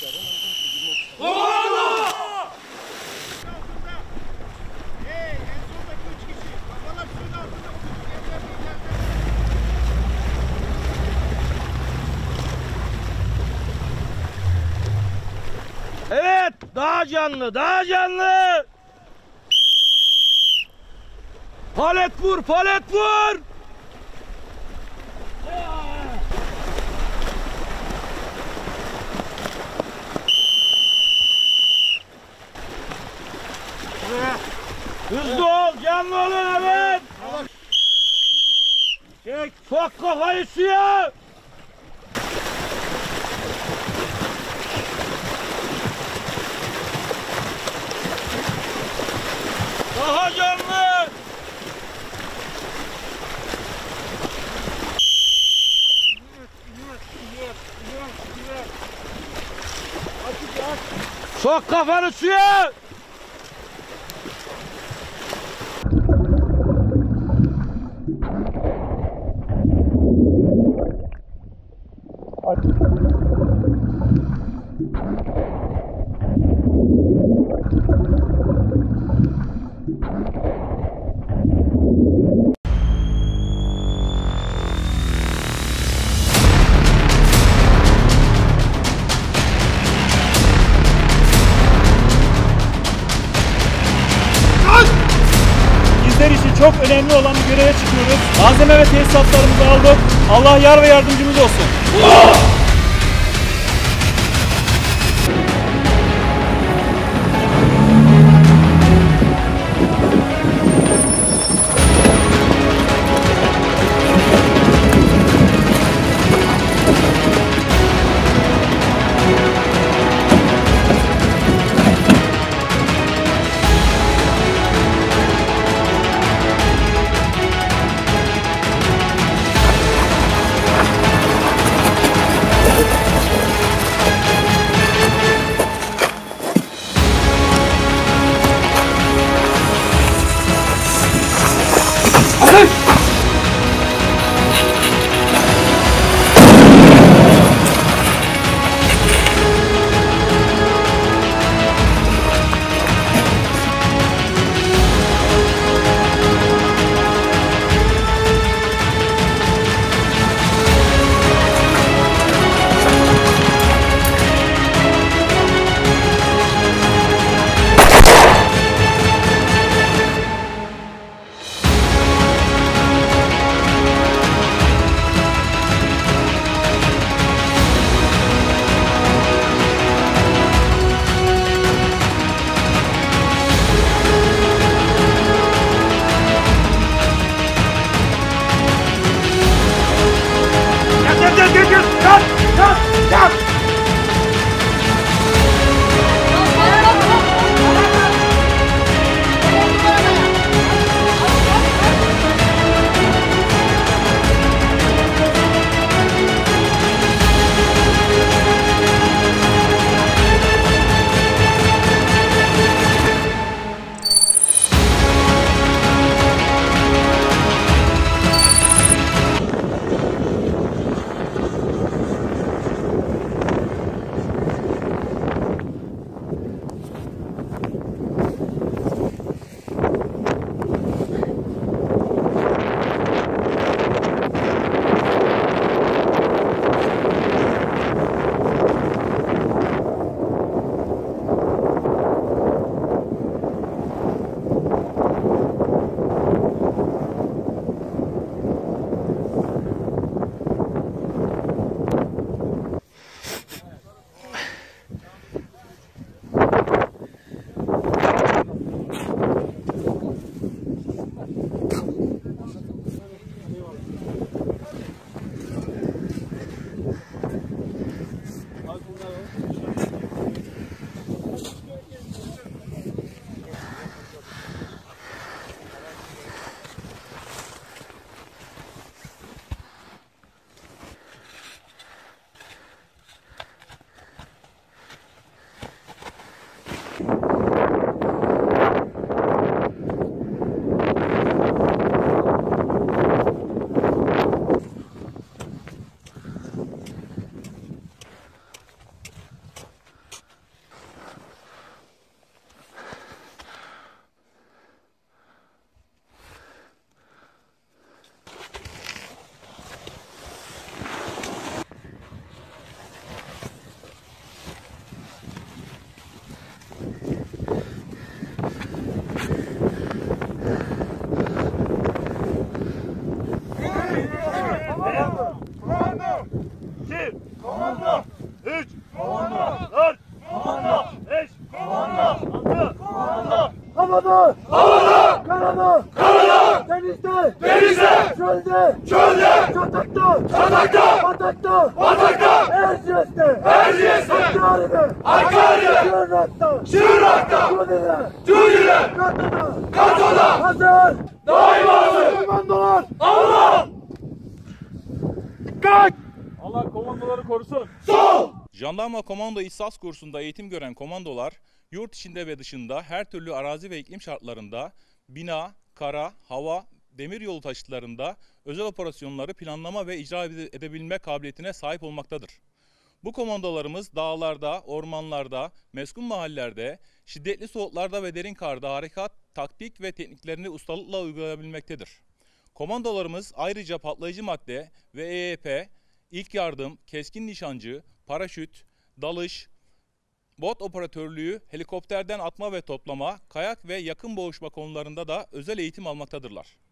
Evet, daha canlı, daha canlı. Palet vur, palet vur. Hızlı ol, canlı olun, evet. Çek, sok kafayı suya. Daha canlı. Sok kafanı suya. Çok önemli olan bir göreve çıkıyoruz. Malzeme ve tesisatlarımızı aldık. Allah yar ve yardımcımız olsun. Oh! Erciyes'te, Akkari'de, Şırnak'ta, Tuğlu'da, Kato'da, hazır, daim hazır. Allah! Dikkat! Allah komandoları korusun. Sol! Jandarma Komando İhsas Kursu'nda eğitim gören komandolar, yurt içinde ve dışında her türlü arazi ve iklim şartlarında bina, kara, hava, demiryolu taşıtlarında özel operasyonları planlama ve icra edebilme kabiliyetine sahip olmaktadır. Bu komandolarımız dağlarda, ormanlarda, meskun mahallelerde, şiddetli soğuklarda ve derin karda harekat, taktik ve tekniklerini ustalıkla uygulayabilmektedir. Komandolarımız ayrıca patlayıcı madde ve EYP, ilk yardım, keskin nişancı, paraşüt, dalış, bot operatörlüğü, helikopterden atma ve toplama, kayak ve yakın boğuşma konularında da özel eğitim almaktadırlar.